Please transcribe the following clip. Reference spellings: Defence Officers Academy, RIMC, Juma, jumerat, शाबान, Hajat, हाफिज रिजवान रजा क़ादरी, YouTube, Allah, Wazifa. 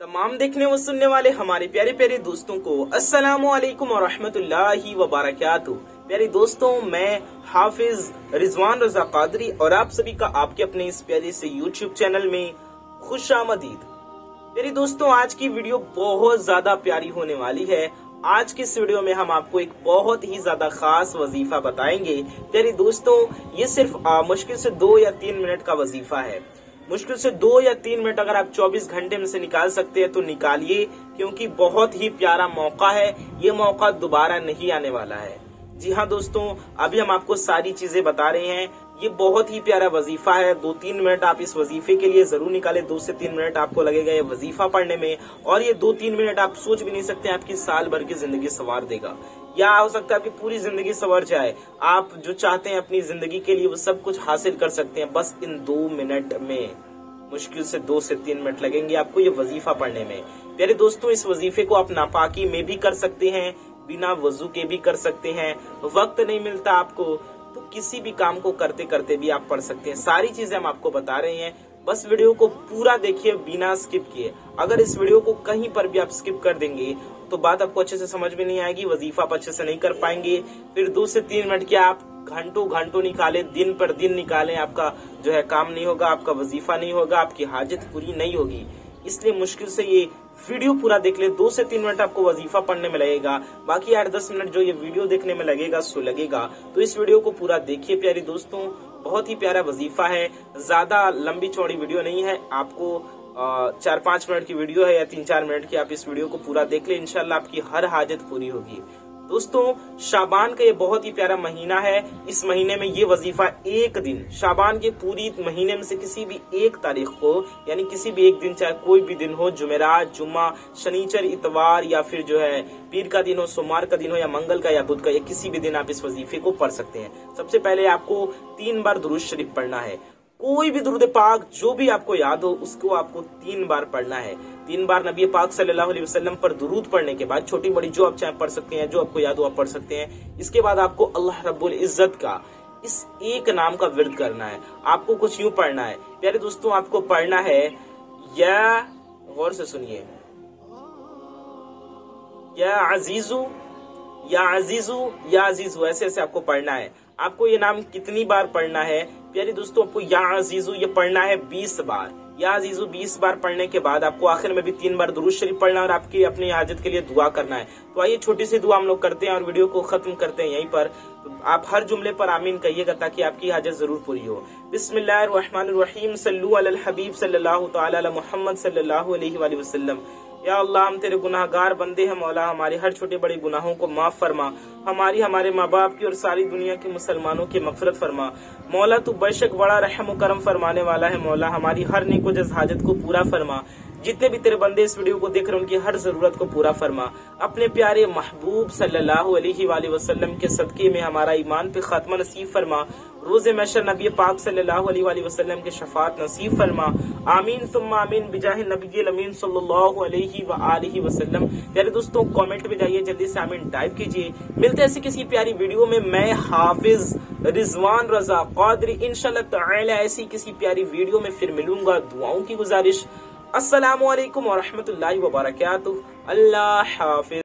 तमाम देखने व सुनने वाले हमारे प्यारे प्यारे दोस्तों को अस्सलाम वालेकुम व रहमतुल्लाहि व बरकातुहू। प्यारे दोस्तों, मैं हाफिज रिजवान रजा क़ादरी और आप सभी का आपके अपने इस प्यारे से YouTube चैनल में खुशामदीद। प्यारे दोस्तों, आज की वीडियो बहुत ज्यादा प्यारी होने वाली है। आज के इस वीडियो में हम आपको एक बहुत ही ज्यादा खास वजीफा बताएंगे। प्यारे दोस्तों, ये सिर्फ मुश्किल से 2 या 3 मिनट का वजीफा है। मुश्किल से 2 या 3 मिनट अगर आप 24 घंटे में से निकाल सकते हैं तो निकालिए, क्योंकि बहुत ही प्यारा मौका है। ये मौका दोबारा नहीं आने वाला है। जी हाँ दोस्तों, अभी हम आपको सारी चीजें बता रहे हैं। ये बहुत ही प्यारा वजीफा है। 2-3 मिनट आप इस वजीफे के लिए जरूर निकालें। 2 से 3 मिनट आपको लगेगा ये वजीफा पढ़ने में, और ये 2-3 मिनट आप सोच भी नहीं सकते आपकी साल भर की जिंदगी संवार देगा, या हो सकता है आपकी पूरी जिंदगी संवर जाए। आप जो चाहते हैं अपनी जिंदगी के लिए वो सब कुछ हासिल कर सकते हैं बस इन 2 मिनट में। मुश्किल से 2 से 3 मिनट लगेंगे आपको ये वजीफा पढ़ने में। प्यारे दोस्तों, इस वजीफे को आप नापाकी में भी कर सकते हैं, बिना वजू के भी कर सकते हैं। वक्त नहीं मिलता आपको तो किसी भी काम को करते करते भी आप पढ़ सकते हैं। सारी चीजें हम आपको बता रहे हैं। बस वीडियो को पूरा देखिए बिना स्किप किए। अगर इस वीडियो को कहीं पर भी आप स्किप कर देंगे तो बात आपको अच्छे से समझ में नहीं आएगी, वजीफा आप अच्छे से नहीं कर पाएंगे। फिर 2 से 3 मिनट के आप घंटों घंटों निकाले, दिन पर दिन निकाले, आपका जो है काम नहीं होगा, आपका वजीफा नहीं होगा, आपकी हाजत पूरी नहीं होगी। इसलिए मुश्किल से ये वीडियो पूरा देख ले। 2 से 3 मिनट आपको वजीफा पढ़ने में लगेगा। बाकी 8-10 मिनट जो ये वीडियो देखने में लगेगा सो लगेगा। तो इस वीडियो को पूरा देखिए प्यारे दोस्तों। बहुत ही प्यारा वजीफा है, ज्यादा लंबी चौड़ी वीडियो नहीं है। आपको 4-5 मिनट की वीडियो है या 3-4 मिनट की। आप इस वीडियो को पूरा देख ले, इंशाल्लाह आपकी हर हाजत पूरी होगी। दोस्तों, शाबान का ये बहुत ही प्यारा महीना है। इस महीने में ये वजीफा एक दिन, शाबान के पूरी महीने में से किसी भी एक तारीख को, यानी किसी भी एक दिन, चाहे कोई भी दिन हो, जुमेरात, जुम्मा, शनिचर, इतवार, या फिर जो है पीर का दिन हो, सोमवार का दिन हो, या मंगल का या बुध का, या किसी भी दिन आप इस वजीफे को पढ़ सकते हैं। सबसे पहले आपको 3 बार दुरूद शरीफ पढ़ना है। कोई भी दुरूद पाक जो भी आपको याद हो उसको आपको 3 बार पढ़ना है। 3 बार नबी पाक सल्लल्लाहु अलैहि वसल्लम पर दुरूद पढ़ने के बाद छोटी बड़ी जो आप चाहे पढ़ सकते हैं, जो आपको याद हो आप पढ़ सकते हैं। इसके बाद आपको अल्लाह रब्बुल इज्जत का इस एक नाम का विर्द करना है। आपको कुछ यूं पढ़ना है प्यारे दोस्तों, आपको पढ़ना है, या गौर से सुनिए, या अजीजू, या अजीजू, या अजीजू, ऐसे ऐसे आपको पढ़ना है। आपको ये नाम कितनी बार पढ़ना है प्यारे दोस्तों? आपको या अजीजू ये पढ़ना है 20 बार। या अजीजू 20 बार पढ़ने के बाद आपको आखिर में भी 3 बार दुरूद शरीफ पढ़ना है और आपकी अपनी हाजत के लिए दुआ करना है। तो आइए छोटी सी दुआ हम लोग करते हैं और वीडियो को खत्म करते हैं यहीं पर। तो आप हर जुमले पर आमीन कहिएगा ताकि आपकी हाजत जरूर पूरी हो। बिस्मिल्लाहिर्रहमानिर्रहीम, सल्लू अलल हबीब सल्लल्लाहु तआला अला मुहम्मद सल्लल्लाहु अलैहि वसल्लम। या अल्लाह, हम तेरे गुनाहगार बंदे हैं मौला, हमारे हर छोटे बड़े गुनाहों को माफ फरमा। हमारी, हमारे माँ बाप की और सारी दुनिया के मुसलमानों की मगफिरत फरमा मौला। तू बेशक बड़ा रहम करम फरमाने वाला है मौला। हमारी हर नेकोजस हाजत को पूरा फरमा। जितने भी तेरे बंदे इस वीडियो को देख रहे हैं उनकी हर जरूरत को पूरा फरमा। अपने प्यारे महबूब सल्लल्लाहु अलैहि वसल्लम के सदके में हमारा ईमान पे खात्मा नसीब फरमा। रोज़े महशर नबी पाक सल्लल्लाहु अलैहि वसल्लम के शफात नसीब फरमा। आमीन सुम्मा आमीन बिजाह नबी अमीन सल्लल्लाहु अलैहि वसल्लम। प्यारे दोस्तों, कमेंट में जाइए, जल्दी से आमीन टाइप कीजिए। मिलते ऐसी किसी प्यारी वीडियो में। मैं हाफिज रिजवान रजा क़ादरी इंशाल्लाह तआला ऐसी किसी प्यारी वीडियो में फिर मिलूंगा। दुआओं की गुजारिश, अस्सलामु अलैकुम व रहमतुल्लाहि व बरकातुहू। अल्लाह हाफिज।